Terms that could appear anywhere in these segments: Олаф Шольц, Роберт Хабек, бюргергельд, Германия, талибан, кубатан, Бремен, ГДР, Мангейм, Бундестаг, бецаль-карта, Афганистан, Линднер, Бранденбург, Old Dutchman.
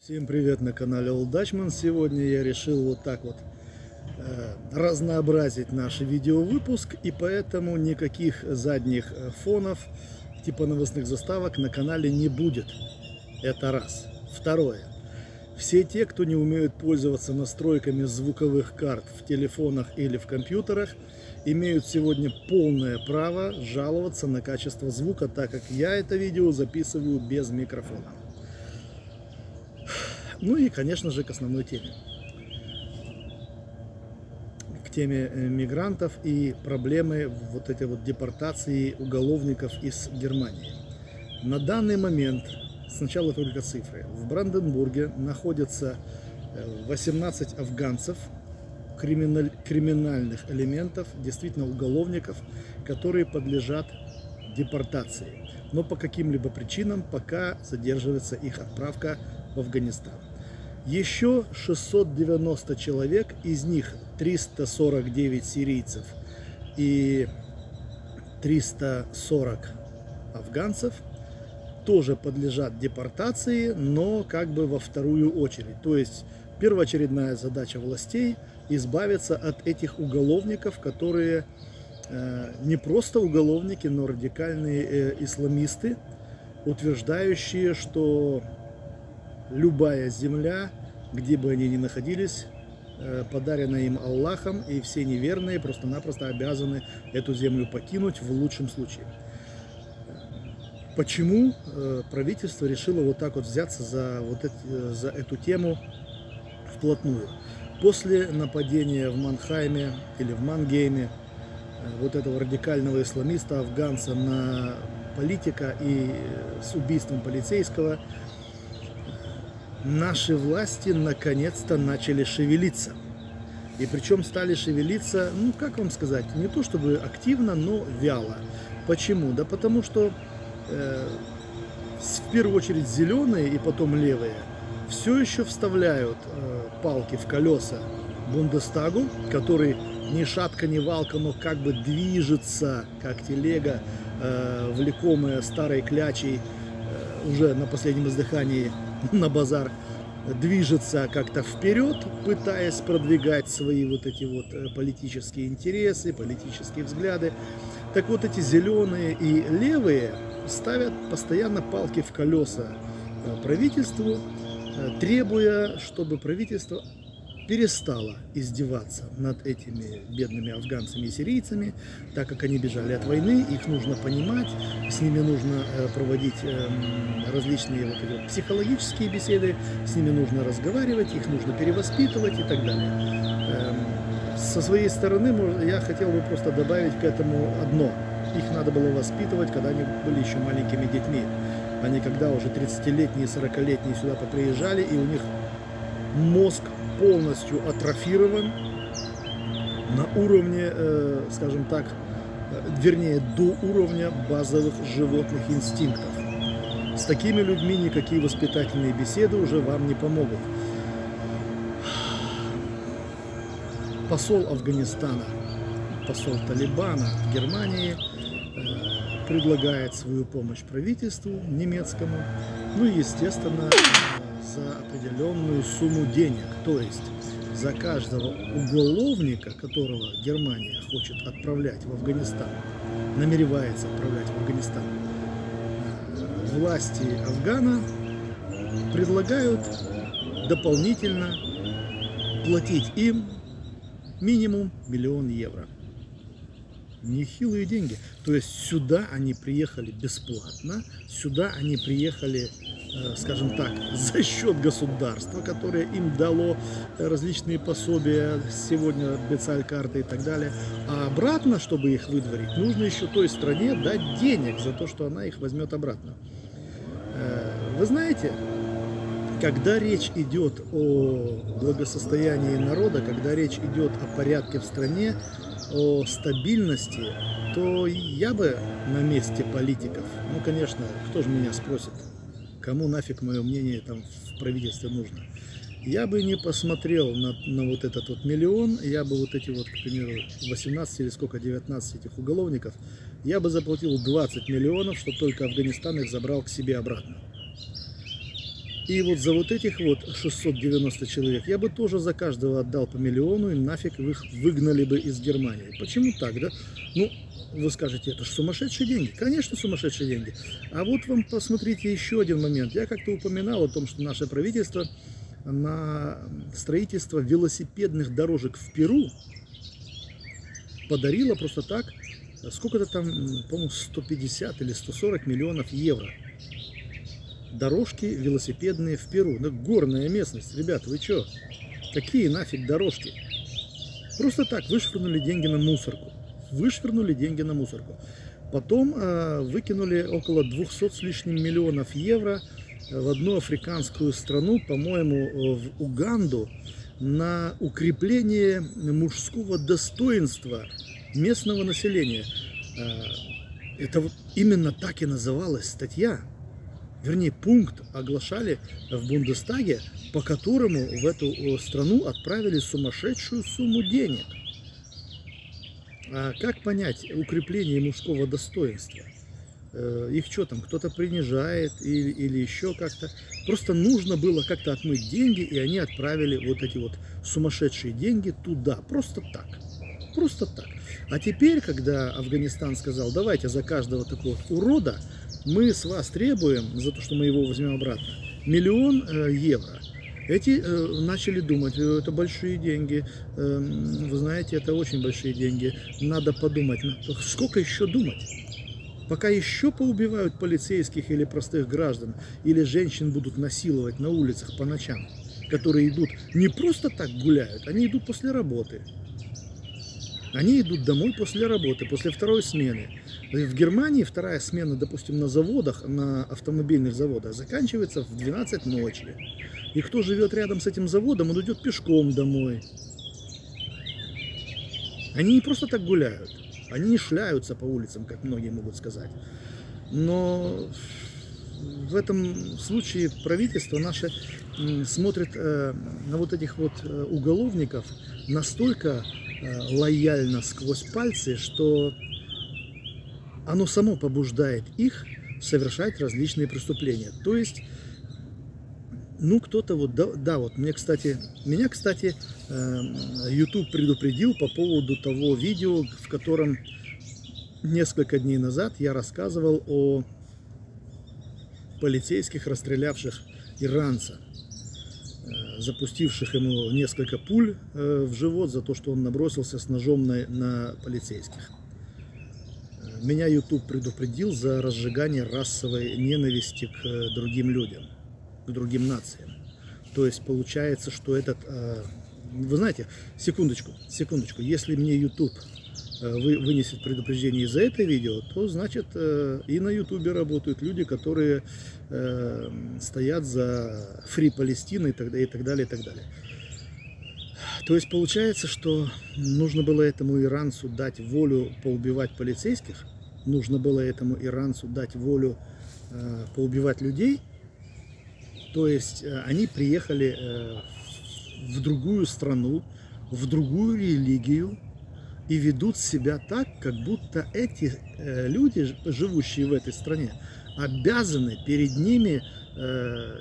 Всем привет на канале Old Dutchman. Сегодня я решил вот так вот разнообразить наш видеовыпуск, и поэтому никаких задних фонов типа новостных заставок на канале не будет. Это раз. Второе. Все те, кто не умеют пользоваться настройками звуковых карт в телефонах или в компьютерах, имеют сегодня полное право жаловаться на качество звука, так как я это видео записываю без микрофона. Ну и, конечно же, к основной теме. К теме мигрантов и проблемы вот этой вот депортации уголовников из Германии. На данный момент, сначала только цифры, в Бранденбурге находится 18 афганцев, криминальных элементов, действительно уголовников, которые подлежат депортации. Но по каким-либо причинам пока задерживается их отправка в Афганистан. Еще 690 человек, из них 349 сирийцев и 340 афганцев, тоже подлежат депортации, но как бы во вторую очередь. То есть первоочередная задача властей — избавиться от этих уголовников, которые не просто уголовники, но радикальные исламисты, утверждающие, что любая земля, где бы они ни находились, подарена им Аллахом, и все неверные просто-напросто обязаны эту землю покинуть в лучшем случае. Почему правительство решило вот так вот взяться за эту тему вплотную? После нападения в Мангейме или в Мангейме вот этого радикального исламиста, афганца, на политика и с убийством полицейского, наши власти наконец-то начали шевелиться. И причем стали шевелиться, ну как вам сказать, не то чтобы активно, но вяло. Почему? Да потому что в первую очередь зеленые и потом левые все еще вставляют палки в колеса Бундестагу, который ни шатка, ни валка, но как бы движется, как телега, влекомая старой клячей, уже на последнем издыхании на базар, движется как-то вперед, пытаясь продвигать свои вот эти вот политические интересы, политические взгляды. Так вот, эти зеленые и левые ставят постоянно палки в колеса правительству, требуя, чтобы правительство перестало издеваться над этими бедными афганцами и сирийцами, так как они бежали от войны, их нужно понимать, с ними нужно проводить различные вот эти психологические беседы, с ними нужно разговаривать, их нужно перевоспитывать и так далее. Со своей стороны я хотел бы просто добавить к этому одно. Их надо было воспитывать, когда они были еще маленькими детьми, а не когда уже 30-летние, 40-летние сюда поприезжали, и у них мозг полностью атрофирован на уровне, скажем так, вернее, до уровня базовых животных инстинктов. С такими людьми никакие воспитательные беседы уже вам не помогут. Посол Афганистана, посол Талибана в Германии предлагает свою помощь правительству немецкому, ну и, естественно, за определенную сумму денег. То есть за каждого уголовника, которого Германия хочет отправлять в Афганистан, намеревается отправлять в Афганистан, власти Афгана предлагают дополнительно платить им минимум 1 000 000 евро. Нехилые деньги. То есть сюда они приехали бесплатно, сюда они приехали, скажем так, за счет государства, которое им дало различные пособия, сегодня бецаль-карты и так далее. А обратно, чтобы их выдворить, нужно еще той стране дать денег за то, что она их возьмет обратно. Вы знаете, когда речь идет о благосостоянии народа, когда речь идет о порядке в стране, о стабильности, то я бы на месте политиков, ну, конечно, кто же меня спросит, кому нафиг мое мнение там в правительстве нужно? я бы не посмотрел на вот этот вот миллион, я бы вот эти вот, к примеру, 18 или сколько, 19 этих уголовников, я бы заплатил 20 миллионов, чтобы только Афганистан их забрал к себе обратно. И вот за вот этих вот 690 человек я бы тоже за каждого отдал по миллиону, и нафиг их выгнали бы из Германии. Почему так, да? Ну, вы скажете, это же сумасшедшие деньги. Конечно, сумасшедшие деньги. А вот вам посмотрите еще один момент. Я как-то упоминал о том, что наше правительство на строительство велосипедных дорожек в Перу подарило просто так, сколько-то там, по-моему, 150 или 140 миллионов евро. Дорожки велосипедные в Перу. Ну, горная местность, ребят, вы чё? Какие нафиг дорожки? Просто так вышвырнули деньги на мусорку. Вышвырнули деньги на мусорку. Потом выкинули около 200 с лишним миллионов евро в одну африканскую страну, по-моему, в Уганду, на укрепление мужского достоинства местного населения. Это вот именно так и называлась статья. Вернее, пункт оглашали в Бундестаге, по которому в эту страну отправили сумасшедшую сумму денег. А как понять укрепление мужского достоинства? Их что там, кто-то принижает или еще как-то? Просто нужно было как-то отмыть деньги, и они отправили вот эти вот сумасшедшие деньги туда. Просто так. Просто так. А теперь, когда Афганистан сказал, давайте за каждого такого вот урода, мы с вас требуем, за то, что мы его возьмем обратно, 1 000 000 евро. Эти начали думать, это большие деньги, вы знаете, это очень большие деньги, надо подумать. Сколько еще думать? Пока еще поубивают полицейских или простых граждан, или женщин будут насиловать на улицах по ночам, которые идут не просто так гуляют, они идут после работы. Они идут домой после работы, после второй смены. В Германии вторая смена, допустим, на заводах, на автомобильных заводах, заканчивается в 12 ночи. И кто живет рядом с этим заводом, он идет пешком домой. Они не просто так гуляют, они не шляются по улицам, как многие могут сказать. Но в этом случае правительство наше смотрит на вот этих вот уголовников настолько лояльно сквозь пальцы, что оно само побуждает их совершать различные преступления. То есть, ну кто-то вот, да вот, меня, кстати, YouTube предупредил по поводу того видео, в котором несколько дней назад я рассказывал о полицейских, расстрелявших иранца, запустивших ему несколько пуль в живот за то, что он набросился с ножом на полицейских. Меня YouTube предупредил за разжигание расовой ненависти к другим людям, к другим нациям. То есть получается, что этот... Вы знаете, секундочку, если мне YouTube вынесет предупреждение из-за этого видео, то значит и на YouTube работают люди, которые стоят за Фри Палестины и так далее. То есть получается, что нужно было этому иранцу дать волю поубивать полицейских, нужно было этому иранцу дать волю поубивать людей, то есть они приехали в другую страну, в другую религию, и ведут себя так, как будто эти люди, живущие в этой стране, обязаны перед ними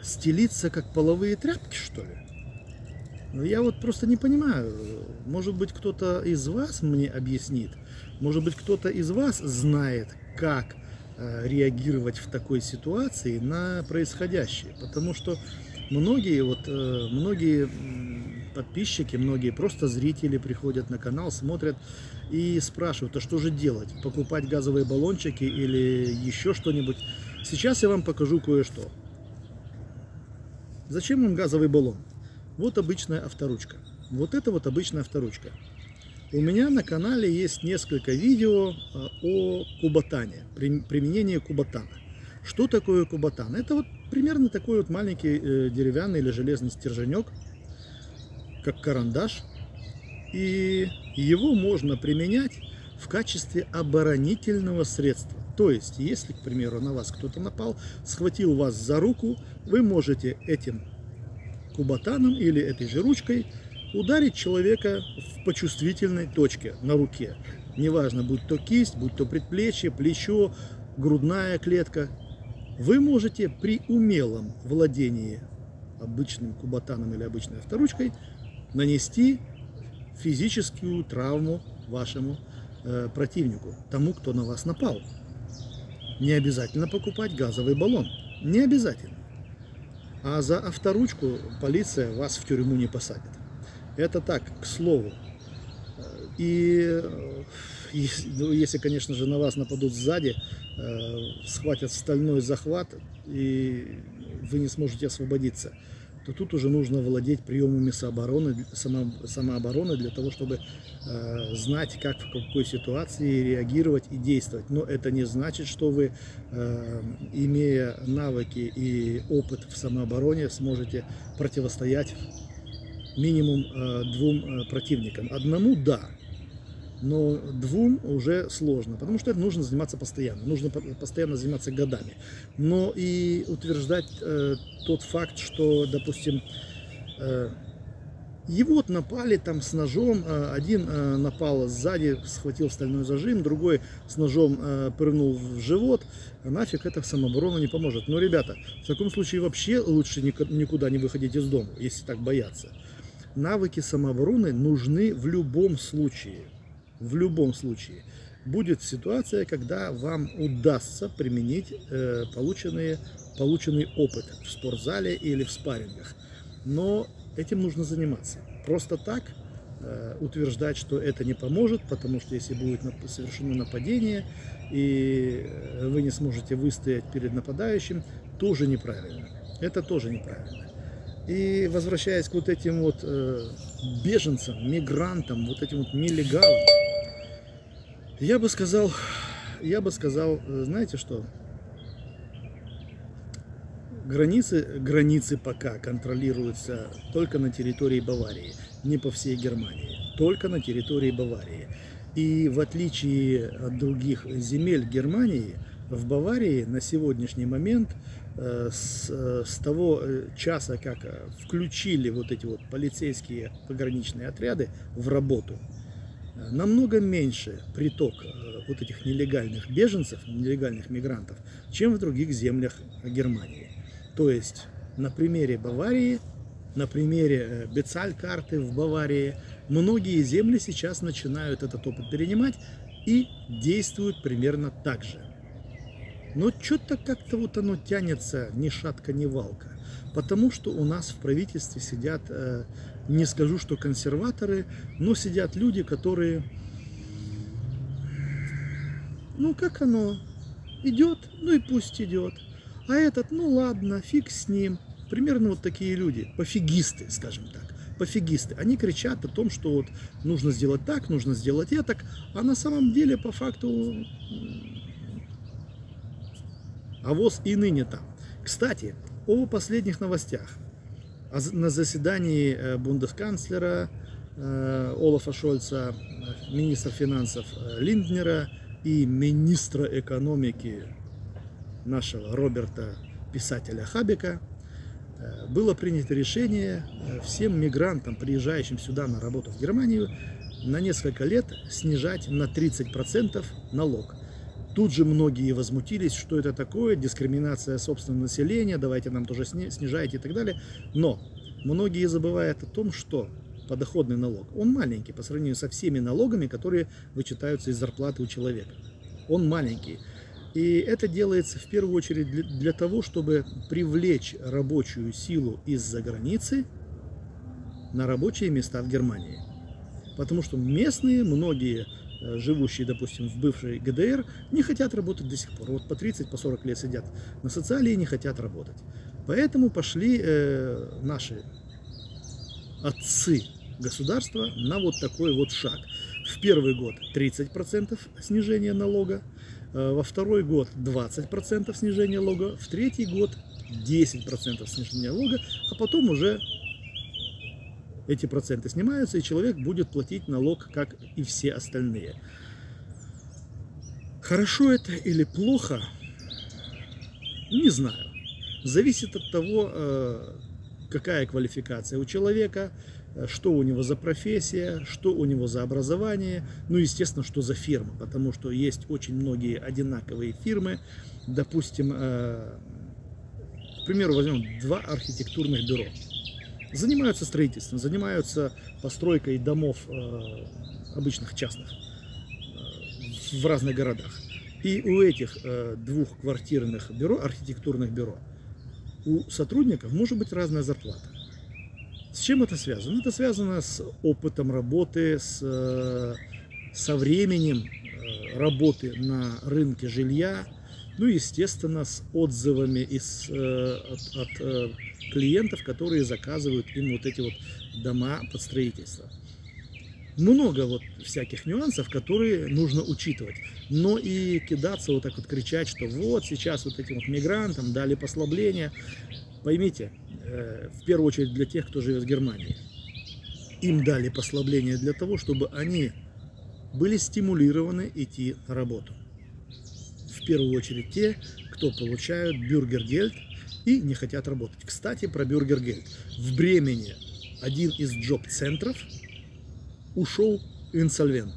стелиться как половые тряпки, что ли? Но я вот просто не понимаю. Может быть, кто-то из вас мне объяснит, может быть, кто-то из вас знает, как реагировать в такой ситуации на происходящее, потому что многие подписчики, многие просто зрители приходят на канал, смотрят и спрашивают, а что же делать? Покупать газовые баллончики или еще что-нибудь? Сейчас я вам покажу кое-что. Зачем вам газовый баллон? Вот обычная авторучка. Вот это вот обычная авторучка. У меня на канале есть несколько видео о кубатане, применении кубатана. Что такое кубатан? Это вот примерно такой вот маленький деревянный или железный стерженек, как карандаш, и его можно применять в качестве оборонительного средства. То есть, если, к примеру, на вас кто-то напал, схватил вас за руку, вы можете этим кубатаном или этой же ручкой ударить человека по чувствительной точке на руке. Неважно, будь то кисть, будь то предплечье, плечо, грудная клетка. Вы можете при умелом владении обычным кубатаном или обычной авторучкой нанести физическую травму вашему противнику, тому, кто на вас напал. Не обязательно покупать газовый баллон. Не обязательно. А за авторучку полиция вас в тюрьму не посадит. Это так, к слову. И если, конечно же, на вас нападут сзади, схватят стальной захват, и вы не сможете освободиться, то тут уже нужно владеть приемами самообороны для того, чтобы знать, как, в какой ситуации реагировать и действовать. Но это не значит, что вы, имея навыки и опыт в самообороне, сможете противостоять минимум двум противникам. Одному – да, но двум уже сложно, потому что это нужно заниматься постоянно. Нужно постоянно заниматься годами. Но и утверждать тот факт, что, допустим, его вот напали там с ножом, один напал сзади, схватил стальной зажим, другой с ножом пырнул в живот, нафиг это самооборона не поможет. Но, ребята, в таком случае вообще лучше никуда не выходить из дома, если так бояться. Навыки самообороны нужны в любом случае. В любом случае будет ситуация, когда вам удастся применить полученный опыт в спортзале или в спаррингах. Но этим нужно заниматься. Просто так утверждать, что это не поможет, потому что если будет совершено нападение и вы не сможете выстоять перед нападающим, тоже неправильно. Это тоже неправильно. И возвращаясь к вот этим вот беженцам, мигрантам, вот этим вот нелегалам, я бы сказал, знаете что, границы пока контролируются только на территории Баварии, не по всей Германии, только на территории Баварии. И в отличие от других земель Германии, в Баварии на сегодняшний момент, с того часа, как включили вот эти вот полицейские пограничные отряды в работу, намного меньше приток вот этих нелегальных беженцев, нелегальных мигрантов, чем в других землях Германии. То есть на примере Баварии, на примере Бецаль-карты в Баварии, многие земли сейчас начинают этот опыт перенимать и действуют примерно так же. Но что-то как-то вот оно тянется ни шатка, ни валка. Потому что у нас в правительстве сидят, не скажу, что консерваторы, но сидят люди, которые, ну как оно, идет, ну и пусть идет. А этот, ну ладно, фиг с ним. Примерно вот такие люди, пофигисты, скажем так. Пофигисты. Они кричат о том, что вот нужно сделать так, нужно сделать этак. А на самом деле, по факту... Авось и ныне там. Кстати, о последних новостях. На заседании бундесканцлера Олафа Шольца, министра финансов Линднера и министра экономики нашего Роберта, писателя Хабека, было принято решение всем мигрантам, приезжающим сюда на работу в Германию, на несколько лет снижать на 30% налог. Тут же многие возмутились, что это такое, дискриминация собственного населения, давайте нам тоже снижайте и так далее. Но многие забывают о том, что подоходный налог, он маленький по сравнению со всеми налогами, которые вычитаются из зарплаты у человека. Он маленький. И это делается в первую очередь для того, чтобы привлечь рабочую силу из-за границы на рабочие места в Германии. Потому что местные, многие... живущие, допустим, в бывшей ГДР, не хотят работать до сих пор. Вот по 30, по 40 лет сидят на социале и не хотят работать. Поэтому пошли наши отцы государства на вот такой вот шаг. В первый год 30% снижения налога, во второй год 20% снижения налога, в третий год 10% снижения налога, а потом уже... эти проценты снимаются, и человек будет платить налог, как и все остальные. Хорошо это или плохо, не знаю. Зависит от того, какая квалификация у человека, что у него за профессия, что у него за образование, ну, естественно, что за фирма, потому что есть очень многие одинаковые фирмы. Допустим, к примеру, возьмем два архитектурных бюро. Занимаются строительством, занимаются постройкой домов обычных частных в разных городах. И у этих двух квартирных бюро, архитектурных бюро, у сотрудников может быть разная зарплата. С чем это связано? Это связано с опытом работы, со временем работы на рынке жилья, ну и, естественно, с отзывами от клиентов, которые заказывают им вот эти вот дома под строительство. Много вот всяких нюансов, которые нужно учитывать. Но и кидаться вот так вот, кричать, что вот сейчас вот этим вот мигрантам дали послабление. Поймите, в первую очередь для тех, кто живет в Германии. Им дали послабление для того, чтобы они были стимулированы идти на работу. В первую очередь те, кто получают бюргергельд и не хотят работать. Кстати, про бюргергельд. В Бремене один из джоб-центров ушел инсольвент,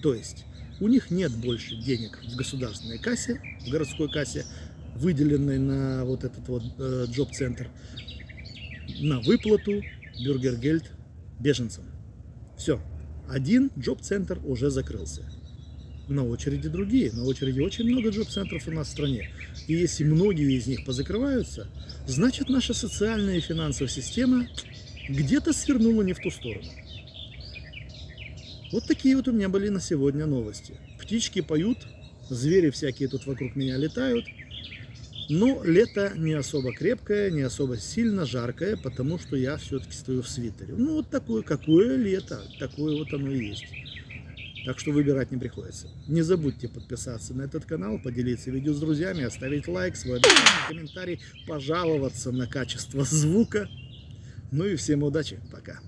то есть у них нет больше денег в государственной кассе, в городской кассе, выделенной на вот этот вот джоб-центр, на выплату бюргергельд беженцам. Все, один джоб-центр уже закрылся. На очереди другие, на очереди очень много джоб-центров у нас в стране. И если многие из них позакрываются, значит, наша социальная и финансовая система где-то свернула не в ту сторону. Вот такие вот у меня были на сегодня новости. Птички поют, звери всякие тут вокруг меня летают. Но лето не особо крепкое, не особо сильно жаркое, потому что я все-таки стою в свитере. Ну вот такое, какое лето, такое вот оно и есть. Так что выбирать не приходится. Не забудьте подписаться на этот канал, поделиться видео с друзьями, оставить лайк, свой комментарий, пожаловаться на качество звука. Ну и всем удачи, пока.